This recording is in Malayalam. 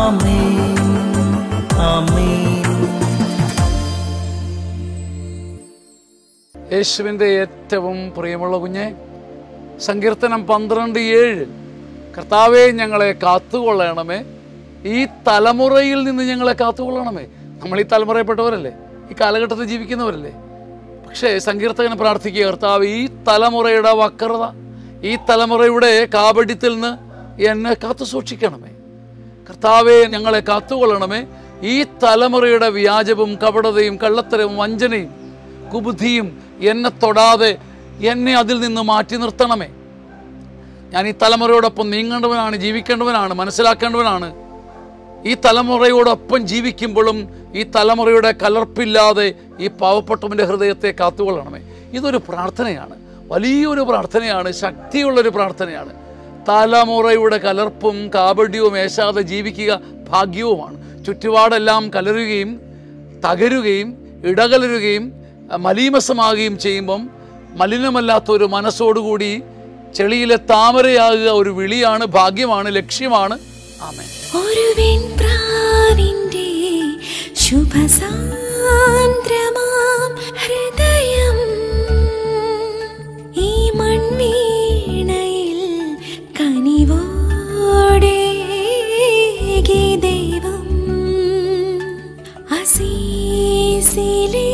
आमीन आमीन യേശുവിന്റെ ഏറ്റവും പ്രിയമുള്ള കുഞ്ഞേ സങ്കീർത്തനം 12:7 കർത്താവേ ഞങ്ങളെ കാത്തുകൊള്ളണമേ ഈ തലമുറയിൽ നിന്ന് ഞങ്ങളെ കാത്തുകൊള്ളണമേ നമ്മൾ ഈ തലമുറയിൽപ്പെട്ടവരല്ലേ ഈ കാലഘട്ടത്തിൽ ജീവിക്കുന്നവരല്ലേ പക്ഷേ സങ്കീർത്തകൻ പ്രാർത്ഥിക്കുക കർത്താവേ ഈ തലമുറയുടെ വക്രത ഈ തലമുറയുടെ കാപട്യത്തിൽ നിന്ന് എന്നെ കാത്തു സൂക്ഷിക്കണമേ കർത്താവേ ഞങ്ങളെ കാത്തുകൊള്ളണമേ ഈ തലമുറയുടെ വ്യാജവും കപടതയും കള്ളത്തരവും വഞ്ചനയും കുബുദ്ധിയും എന്നെ തൊടാതെ എന്നെ അതിൽ നിന്ന് മാറ്റി നിർത്തണമേ ഞാൻ ഈ തലമുറയോടൊപ്പം നീങ്ങേണ്ടവനാണ് ജീവിക്കേണ്ടവനാണ് മനസ്സിലാക്കേണ്ടവനാണ് ഈ തലമുറയോടൊപ്പം ജീവിക്കുമ്പോഴും ഈ തലമുറയുടെ കലർപ്പില്ലാതെ ഈ പാവപ്പെട്ടവൻ്റെ ഹൃദയത്തെ കാത്തുകൊള്ളണമേ ഇതൊരു പ്രാർത്ഥനയാണ് വലിയൊരു പ്രാർത്ഥനയാണ് ശക്തിയുള്ളൊരു പ്രാർത്ഥനയാണ് തലമുറയുടെ കലർപ്പും കാപട്യവും ഏശാതെ ജീവിക്കുക ഭാഗ്യവുമാണ് ചുറ്റുപാടെല്ലാം കലരുകയും തകരുകയും ഇടകലരുകയും മലീമസമാകുകയും ചെയ്യുമ്പം മലിനമല്ലാത്തൊരു മനസ്സോടുകൂടി ചെളിയിലെ താമരയാകുക ഒരു വിളിയാണ് ഭാഗ്യമാണ് ലക്ഷ്യമാണ് ആമേൻ ഒരു വെൺപ്രാവിന്റെ ശുഭസാന്ദ്രമാം ഹൃദയം ഈ മൺവീണയിൽ കനിവോടെ ദൈവം അസീസിലെ